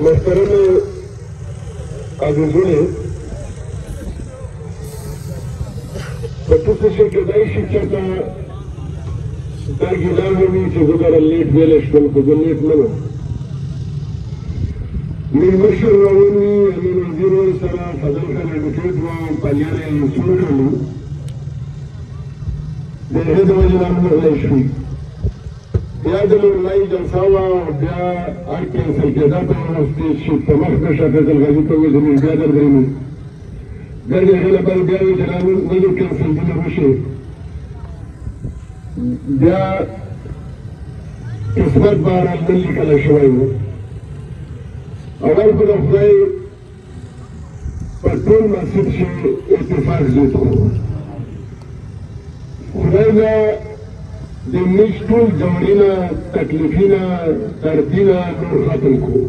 محترم عزیزان فتوسش کدایشی که در گذارمی چه خدا را لیت بلش کن خدا لیت نم. من مشر روانی من عزیزان سراغ خدا کنم کتاب و پلیاره انسان کنم. به هدف جلال مغلشی. یاد می‌آید جلسه‌ها و بیا آرکین سرکدار پرستشی تماس بشکند الگری تو زمین بیادر بریم. در داخل بالگاهی جلال نیوکن سرکدار بشه. بیا کسبت باران دلی کلاشوایم. اول بداخلی پرتون مسیحی اتفاق زد. خدا دنیش کل جورینا تکلیفینا دردینا نور ختم کو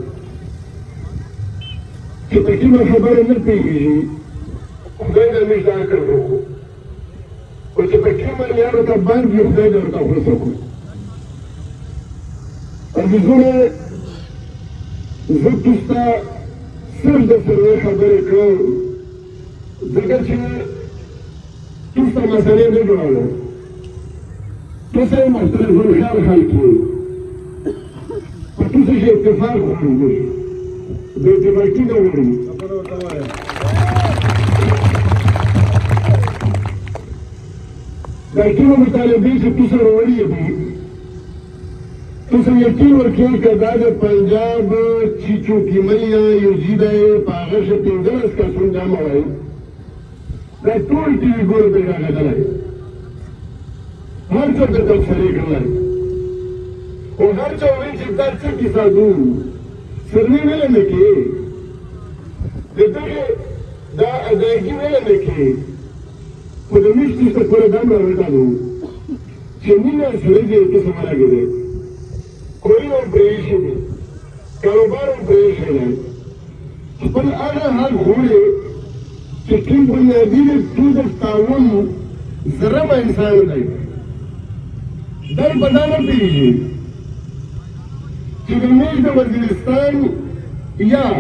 که تکیم خبر نپیگی خدا دنیش دار کر رو و که تکیم الیار تبان بی خدا دار تفرس کو ازیزون زود دوستا سر دسروی خبر کن دگر چه دوستا مسئله نگرانه توسعه مختلف الخيار خالقين، وتوسعه اتفاق خالقين، باتفاقية دولية. لكن المطالبين توسعه دولية بي، توسعه يكين وركين كذا البنجاب، تشيشو كيميا، يوجيدا، باعش تندرس كسون جامعين، لا توي تيجور بيجا كذا. هر چه به تفسیر کنن، و هر چه اون چیزدار چی کسادون سری میلنه که دیگه دادگی میلنه که خودمیش دیشت کردم برای دادون چنین سریه که سمره گیره کوین اون پریشی بی کاروبار اون پریشی نه خبر آنها هر خوره که کیم بنیادی تو دستاون زرم انسان دید در بدانت دیگی چیدنیش در وزیرستان یا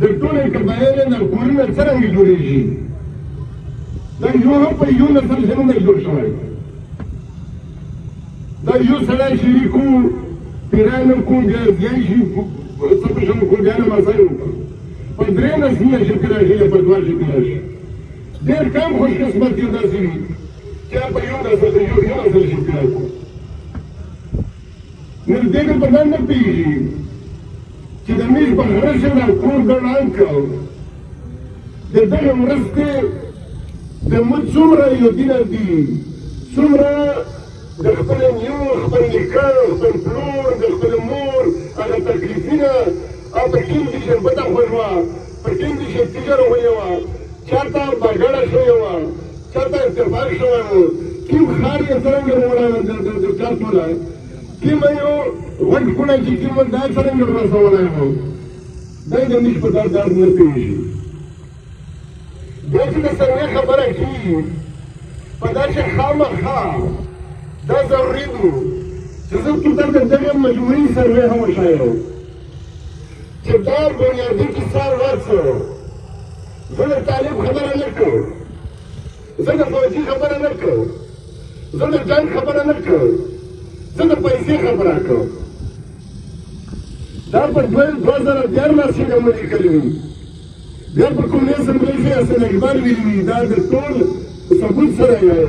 در طول کبائره در قرن سرنگی جوریشی در یو هم پر یو نسل شنونده جور شوائی در یو سرائی شیری کو پیرانم کو گیرشی سپشم کو گیرم آسائیم پر دره نسیه شکراشی یا پردوار شکراشی دیر کام خوش قسمتی در سیری که پر یو نسل شکراشی نردیگه بدن نپیشی که دمیش بخرشه در کور گرنان کل در دقیق مرسته دمت سمره یو دینا دی سمره دخبر نیو، دخبر نکر، دخبر پلور، دخبر مور اگر تکلیفینا آتا کم دیشن بتا خوشوا پر کم دیشن تیجر ہوئیوا چارتا باگڑا شویوا چارتا ارتفاق شویوا کم خاری سرنگ مولانا در چارتولا कि मैं यो वक्त कुना चीज़ में दायित्व नहीं करना सवाल है वो दायित्व निश्चित दायित्व नहीं पेशी देखने से ये खबर है कि पदार्थ खाम खा दायित्व रीडू जैसे तू ताकत जगह मजबूरी से रहे हो शायद जब दार बुनियादी किसान वर्ष हो ज़रूर तालिब खबर न रखो ज़रूर फौजी खबर न रखो ज़रूर जान खबर न रखो زده پیسی خبره که در پر دوازده دیار ناسی کاملی کردیم دیار پر کنیس امروزی از نگبار بیروی در دستور سبود سرایه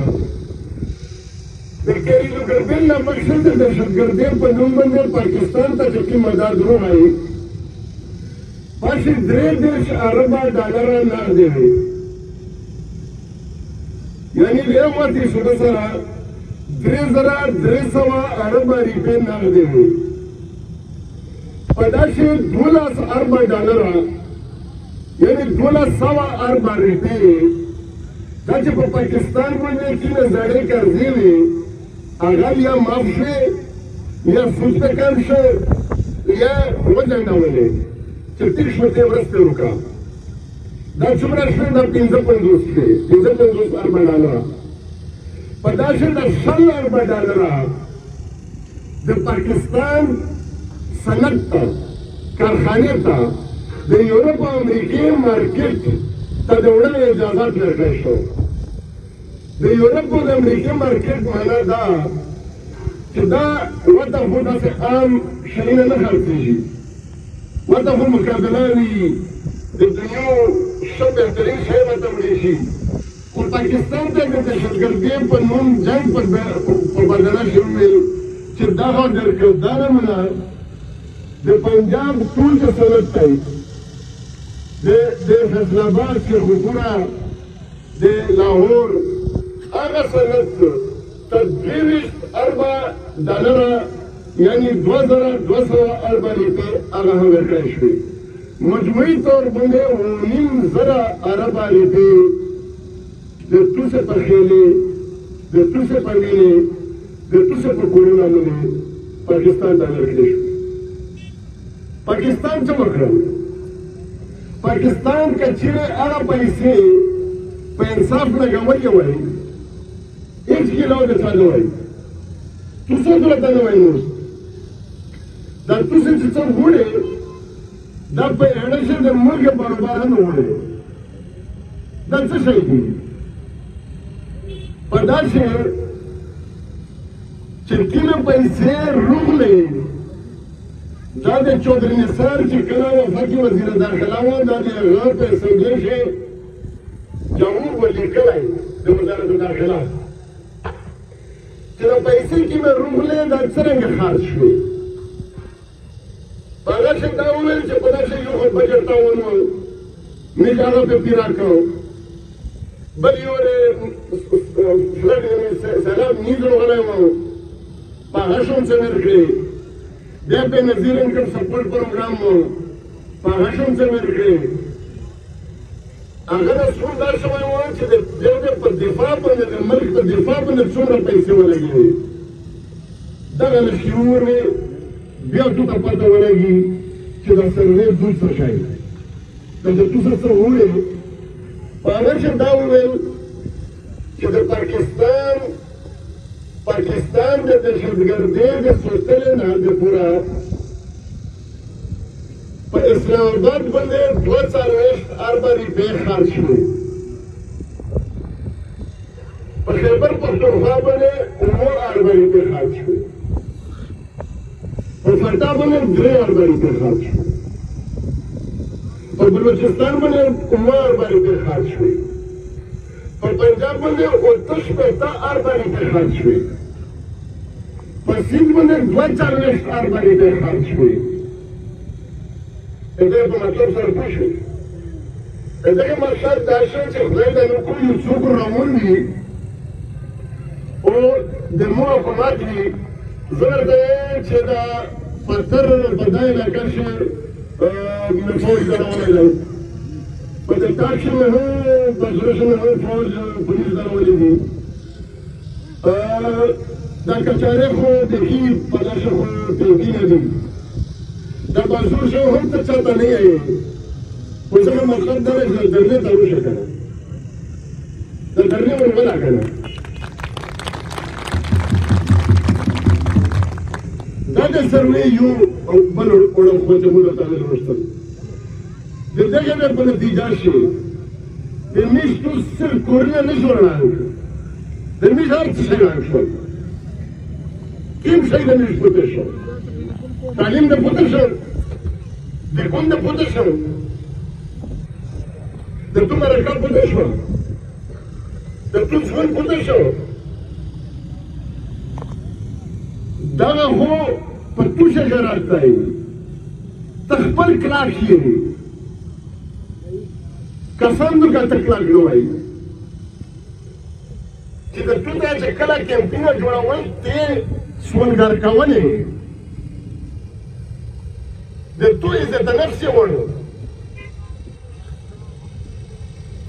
در کاری لگربین نمکشند در شدگردیم پر نومبر پاکستان تا چکی مدار درون آئی پاشی دره دیش عربا دالران نارده آئی یعنی لیمواتی شده سرا دریزوا اربع ریپن نگذی می. پداشی دولاس $2 یعنی $2.25 ریپی Dacă pe Pakistan mă chină zare ca zile, agar ia mafie, ia fuste cam și ia odănaune. Certiș mă te vrăstă ruca. Dar ce vreau să dăm din zăpânduște, din zăpândus arbanala. Pădașe de șal arbanala de Pakistan sănătă, carhanetă, de Europa Americii market. تا دوله اجازات لرکه شو ده یورپ و ده امریکی مرکز مانا دا که دا وطا خودا سه عام شئینا نخرسیجی وطا خود مقابلانی ده دنیو شب احترین شئینا تمریشی و پاکستان تا گرده شدگردیم پا نوم جنگ پا بردنا شمیل چه دا خواد درکردانا منا ده پنجاب طول که سنت تایی de Faisalabad, Kerkhoopura, de Lahore, aga sanat $240, yani 2240 aga haverkashwe. Majmui taur bande 9,000 de tu se pakhele, de tu se pangele, de tu se pakuruna mune, Pakistan dalarkashwe. Pakistan chamakram. پاکستان کا چیرے آرہ پیسے پہ انصاف لگا ہوئی ہوئی ایچ کی لوگ اچھا دوئی تو سو دلتا دوئی نوست در تو سے چچم ہوڑے در پہ ایڈشن در ملک پروبارن ہوڑے در سے شایدی پرداش ہے چرکیل پیسے روح لے داده چودری نصر چه کلا وفاقی وزیر داخلاوان داده غرب اسمبلیش جمهور ولی کلای ده وزارت داخلان چه دا پیسی که من روح لیه دا چرنگ خارج شوی باگاش داولیل چه پداش یو خود بجرتاونو میجانا پی پیرار کرو بلیوره فلگ نمی سلام نیدرو غلامو باگاشون سمر کری دیا پہ نظیر انکم سپورٹ پروگرام مو پاہشم سے مرکے اگر اسکول دار شمائی ہوئے چھے دیوڑے پر دفاع پندے در ملک پر دفاع پندے چونر پیسے ہو لگی ہے داگا لشیور میں بیاٹو کا پتہ ہو لگی چھے دا سروے دور سا شاید ہے دا جب تو سا ہوئے پاہشم داوئے چھے در پاکستان پاکستان دے دہشتگردی دے سوچتے نا دے پورا پا اسلام آباد بندے 2,000 روپے خارج ہوئے پا خیبر پختونخوا بندے 9,000 روپے خارج ہوئے پا فتا بندے 3,000 روپے خارج ہوئے پا بلوچستان بندے 9,000 روپے خارج ہوئے پا پنجاب بندے 3,000 روپے خارج ہوئے पर सिंध में 2,400 रुपये खर्च हुए इधर तो मतलब सर कुछ इधर के मर्शल दर्शन से खुले दिनों को यूसुफ रामुंडी और दिमाग फमाती ज़रूरत है चेदा पत्थर बदाई लड़कर से में फौज दरवाज़े लग पर ताकि में हो बजरस में हो फौज पुलिस दरवाज़े दी در کچاره خود دیگی پدرش خود پیگی ندیم در بازور شو هم تچاتا نی آئی وزاقا مطلب درش در درنی دروش کنه در درنی ورملا کنه داده سروی یو بل اوڑم خود جمهور تالی روشتن در دیگه بیر بل دیجاشی درمیش تو سر کورنه نشورنان درمیش هر چشنان شد کیم شاید نیست پوتشون، تعلیم دپوتشون، درکون دپوتشون، درتو مرکب پوتشون، درتو زمان پوتشون، داغ هو پتوش جرایتایی، تخبل کلاکیه، کسان دو کات کلاکی نوایی، که درتو داره کلاکیم پینا جوان وای تی سونگار کوانی در تو عزت نفسی وانو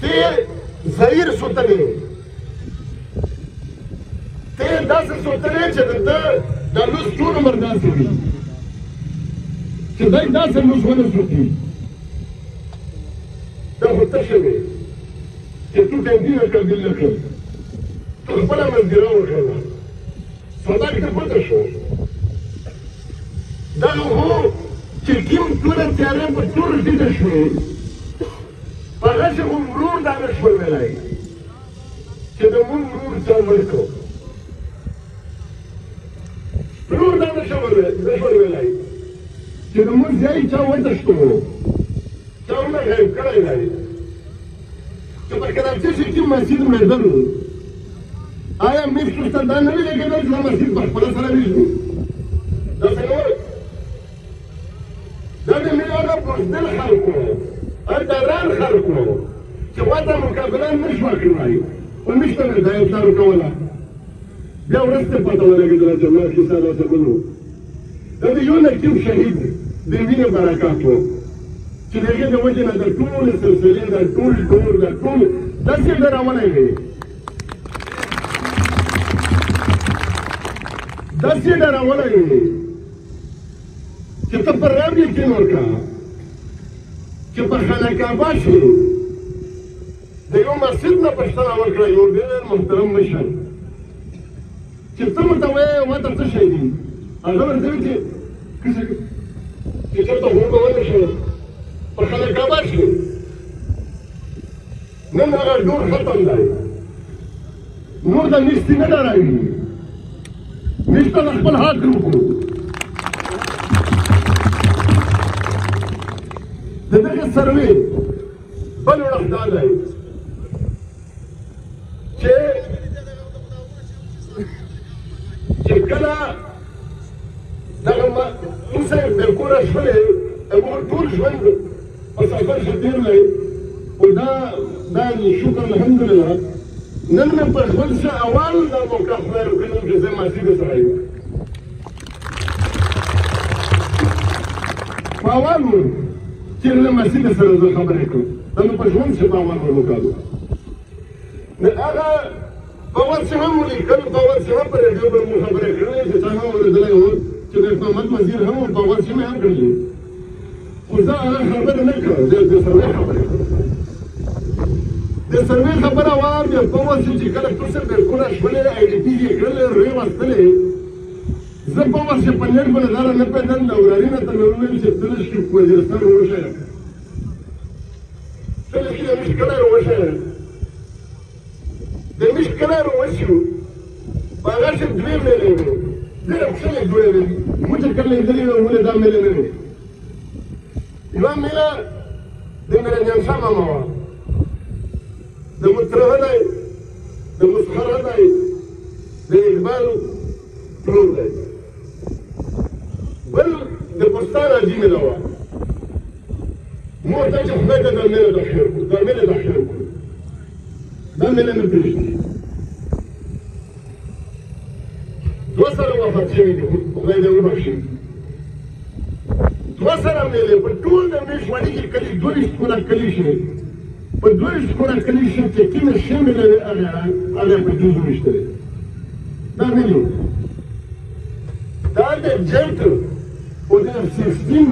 تی Zair Sutane. Te da se sutrece, dar nu-ți tu număr de asemenea. Ce dai da se nu-ți vână sutii. Dar hotășele, ce tu te îndină că din lăcăl. Tu până mă zirau în jala. Să dai că hotășă. Dar nu, ce chim tură ți arăpă tură și de șuie. Păgășe un vrur, dar nu șuie mele aici. Ce de un vrur ți-am văzut. Vrur, dar nu șuie mele aici. Ce de mulți aici au uită știu. Dar nu merg aici, că n-ai aici. Că parcă dar ce știu măsit măzărul. Aia mi-e spus să-l dai nările că n-ai la măsit, v-aș pără să le viziu. Dar să nu urc. لكن من أربعين خلقه، أدران خلقه، سواء مكابلان مش واقعي، ومش تنزاي وصاروا كولا. جاء ورثت بطلنا كذا جماعة كسالة تقولوا. لكن يوم نكتب شهيد دينية بركاته. تلاقي جوجنا ده كل السلسلة ده كل دور ده كل ده شيء ده رامنا هي. ده شيء ده رامنا هي. که تا پرام یکی نورکا که پر خلقا باشی دیو مسجد نا پشتنا ورکا یوردین محترم مشن که تا متوه واتر تشایدی آزم اندوی که کسی که تا هونگا ونشن پر خلقا باشی نن اگر دور ختم دای نور دا نیستی ندارایی نیستا نخبل حاد روکو دغه سروي بل وړاندې دی چې کله دغه ما انسان د کور شوله امور ټول ژوند په سفر شدیر لای او دا شکر الحمدلله نن په خپل ځا اول د مکافر کوم جزء مسجد اسرائیل فاوالو چې له مسجد سره زه خبرې کوم دا نو په ژوند کې باور وکړو نو هغه باور چې هم ولیکل باور چې هم پرې ډېر به خبرې کړې چې څنګه ورزلې و چې د حکومت وزیر هم باور چې مې هم کړې خو زه هغه خبرې نه کړم د سروې خبرې د سروې خبره وه بیا باور چې کله ټوسل بالکل شولې آیډیپي یې کړلې روې وستلې زه په ورشه په نړۍ باندې دا نه پېژنم دا ورارینه ته مې وویل چې ته لږ شو وزیرستان ورشه ته لږ شو مشکلار ورشه د مشکلار ورشو په هغه شي دوې مې لرې ډېر ښکلې دوې مې موږ کله لیدلې نو ولې دا مې لرې یوه مې له د مې نه شمه ماوا د متره دی د مسخره دی د اقبال پلور دی بل د پښتانه جینه دا و موږ چې خدای ته درمنه د خیر کو درمنه نه پېژني دوه سره وفات شوی دی خدای دې وبخښي دوه سره مې له په ټول د مې ژوندي کې کلي دوریشت کونه کلي شي په دوریشت کونه کلي شي چې کینه شامل هغه په دې زمشته دا ویلو دا د جنت ودينا سيستم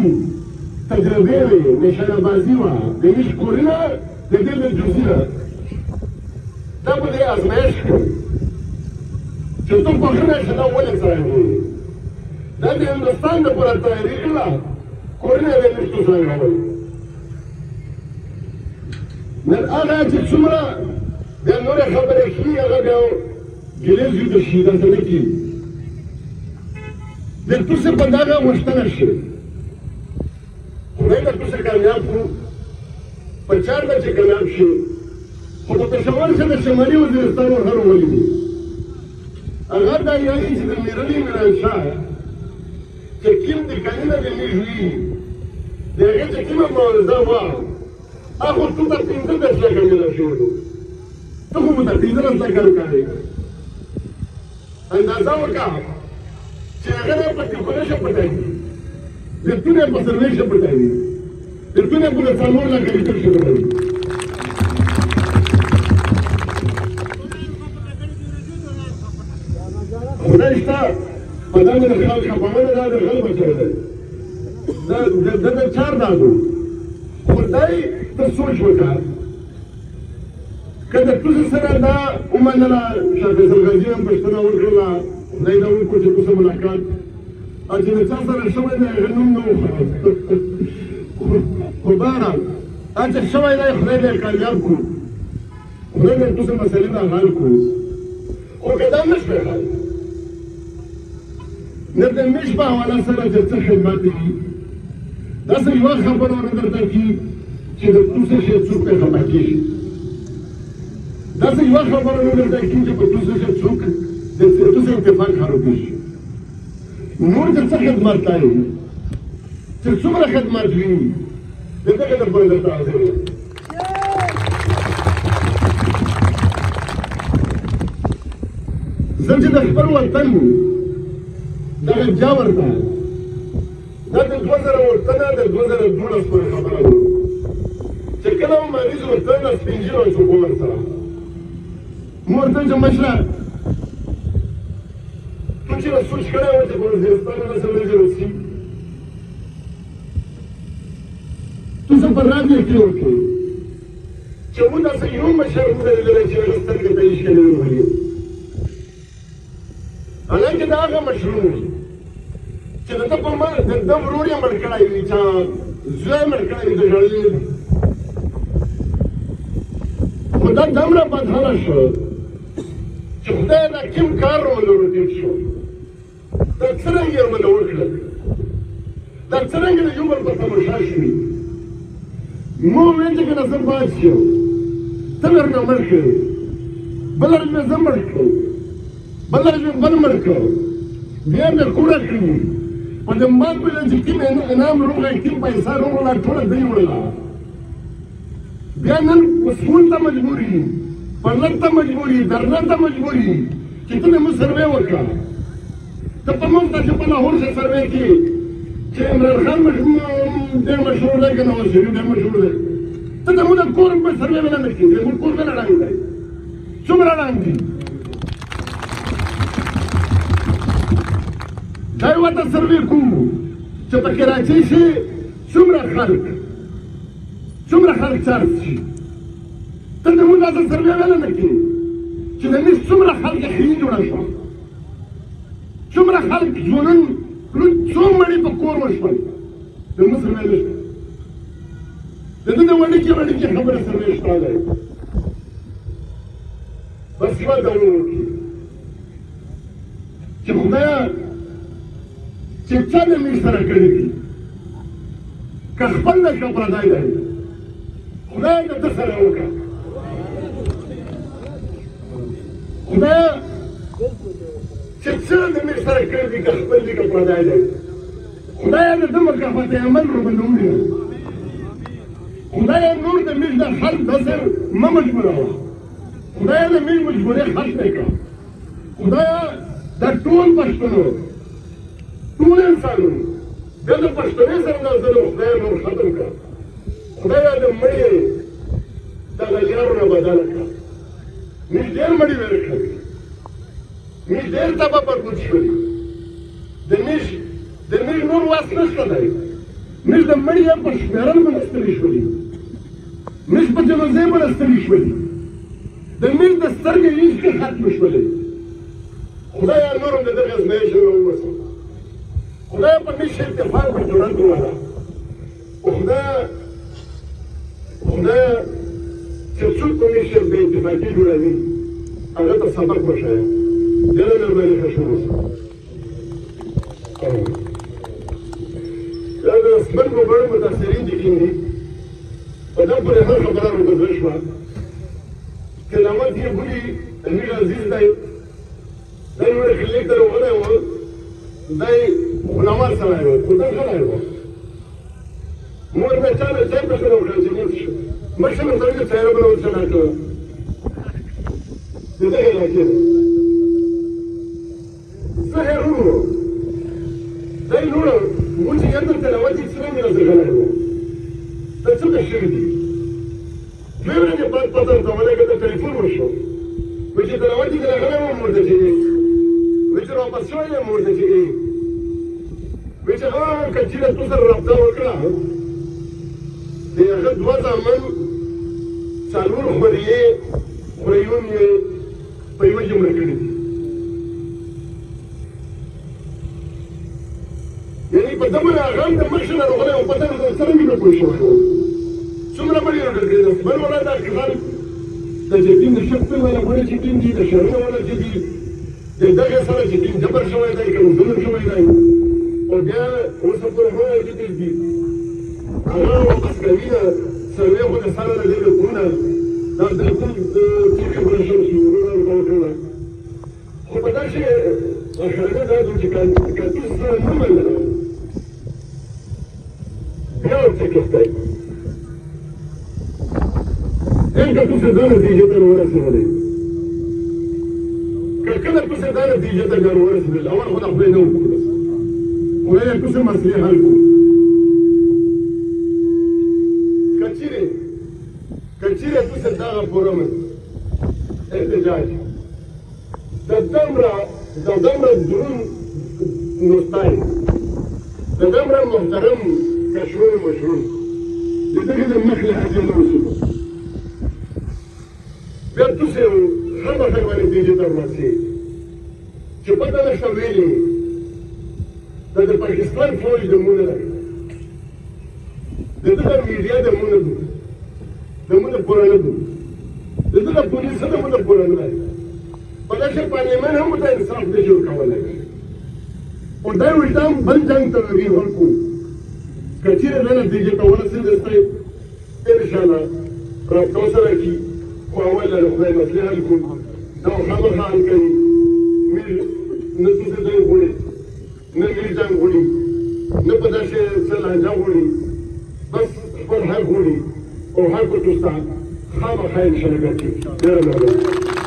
تجربي نشان بازيوة ديش كورينا لدينا الجزيرة ده بدي أزماش شفتم كورينا شنا ولا ترايبون ده دي هندوستان ده برا تايري لا كورينا بينش تزايرون نالآن هذه السمرة ده نور خبرك هي غدا جليل جد الشيء ده تركي در تو سر بداغا مشتنش شد خدای در تو سر کامیاب کو پرچار در چه کامیاب شد خود تشمال شد شمالی وزیرستان و هر ولی دی اگر دا یعنی چه در میرلی میرانشا چه کم در کانینا در میجوی در اگر چه کم مبارزا وار اخو تو در تیندر در شا کامینا شدو تو خوب در تیندر از لکر کاری اندازا وکا شغله پکوشه پټای دي دتونه په سرویشه پټای دي دتونه په څلور لکه لیټر شوی دی خدایسته په دا مې خلک خپانه دا د غلبه کړل دا د چار دادو خدای ته سوچ وکړه کله تاسو سره دا ومنله چې زلګیان پښتنه ورکړه زیدا وکړو چې کوم ملاقات اجي تاسو سره شوې دا غنوم نو خدانا اجي شوې دا خدای دې کامیاب کو خدای دې تاسو مسلې دا حل کو وكذا مش بحال نبدا مش ولا سنه تتخذ مادي ناس يوخر بنا نقدر تركيب كده توصل شيء تسوق ما تحكيش ناس يوخر بنا نقدر تركيب كده توصل شيء تسوق توصل اتفاق خروجي نور تتخذ مرتين تسوق لخد مرتين تتخذ البلد بتاع زم چې د خپل وطن دغه جاور ده دا د 2000 د 2012 پورې خبره ده چې کله مو مریض وطن له سپین ږیرو حکومت سره مو ورته چې مشره تو چې له سوچ کړی و چې وزیرستان له سره ملګري اوسي تو زه په راډیو کې وکړې چې موږ داسې یو مشر ولیدلی چې هغه سترګې ته یې شکلې ولولي هلکه دا هغه مشروع دی چې د ده په ده ورور یې مړ کړی وي چا زوی مړ کړی وي د ژړلي دی خو دا دومره بدحاله شو چې خدای دا کوم کار ورمنه ورتېر شو دا څرنګه یې ورمنه وکړل دا څرنګه د یو بل په تماشا شوي موږ ویل چې که نه زه پاس شم ته مې ورنه مړ کړې بل ورنه زه مړ کړم بلر جن بل مرکو بیا مې کوړه کړو په دې مات په لږ کې مې انعام روغې کې پیسې روغلا ټول دی وړل بیا نن مسول ته مجبورې پرلن ته مجبورې درنه ته مجبورې چې ته مو سروې وکړه ته په مونږ ته په لاهور کې سروې کې چې عمران خان مشهور دې مشهور دی کنه وشي دې مشهور دی ته د مونږ کور په سروې نه مې مونږ کور نه راغلی څومره راغلی دا یو ته سروې کوو چې په کراچۍ شي څومره خلک چارج شي ته د موږ داسې سروې ویله نه کړې چې د مې څومره خلک خیي جوړه شوه څومره خلک ځوانان څو مړي په کور وشول د موږ سروې نه شوه د ده د وړکې خبره سروې شته دی بس یوه دا ووکړي چې خدایه چې څه مې سره کړې دي که خپل نه خبره دی خدای دې ته سره وکړه خدای چې څه مې سره کړې دي که خپل دې خبره دی خدای دې دمر کا فاتح عمل روبنوړي خدای نور دې مې د خلک بسر مې مجبوره خدای دې مې مجبوره خلک نه کړه خدای دا ټول پښتنو ټول انسانونه د دې پښتنې سره نازلو خدای نور ختم کړه خدایه د مړي دغه یارونه بدله کړه موږ ډېر مړي ویل کړي موږ ډېر تبه بربود شولي د مېږ نور واس نشته دی موږ د مړي هم په شمېرل باندې ستړي شولي موږ په جنازې باندې ستړي شولي د مېږ د سترګې هیڅکې ختم شولې خدایه نور هم د دغې ازمایښې راووسه خدای په مش اتفاق په جوړه کوله خدای چې څوک مش په اتفاقي جوړه وي هغه ته سبق وښایه دله نرمالي ښه شروع شي دا د سترګو بڼ متاثرین دي کیندي په دا پورې هر خبره روبدله شوه کلامات یې بولي امیر عزیز دی دا یو لیک ته روغلی و دی علماء سره یو خدای خلای و مور به چا به څه پرخه وکړه چې موږ شو مشه مې څنګه څیره بل ورسره کړو دې ته راځي زه ورو دای نور موږ یې د تلاوت څنګه راځلای و ته څه شي دې مېره دې په پاتره ته ولګه ټلیفون وشو مې چې تلاوت دې راغلم مور دې 14 مرتجئين ويتعاهم كتيرة توصل الرابطة والكراهة ليأخذ وضع من سالور حمرية وريون طيوج مركنة يعني بدمنا أغام دمشنا رغلا وبدنا نستلم من كل شيء ثم نبلي نقدر من ولا نقدر تجدين الشرط ولا تجدين دي الشرط ولا تجدين ده صار تجدين جبر شوية ده كم دون شوية ده وبيا وصلنا هون جديد أنا وقف كمية سويا وده صار له ليلة ده كم كم رجل سورة رجل خب ده شيء الشرط ده دوتي كان تصير نملة يا تكفي كان كوسدان نتيجة الورث هذه كان كوسدان نتيجة الورث بالأول خذ بينهم كله ولا كوسد مسلي هالكم كثيرة كوسدان فورمن اللي جاي تدمر الدروم نوستاين تدمر المحترم كشوي مشروع لتجد النخلة هذه الوسط تسير خمسة حيوانات جديدة الراسية. شبابنا شويلي. هذا باكستان فوج دمونا لك. هذا الميديا دمونا دول. دمونا بورانا دول. هذا البوليس دمونا بورانا لك. بدأ شبابنا من هم ده إنصاف دشوا كوالك. وده ويتام بنجان تغيير هالكون. كثير لنا جديدة وراسية دستاي. إن شاء الله رب توصل لك. وأولا لخذي مسلحة لكم لو حضرها عن كي نسوس جنغولي نمي جنغولي نبدا شيء سلع جنغولي بس حفر هاغولي وهاكو تستعد خامخين شركاتي يا رب.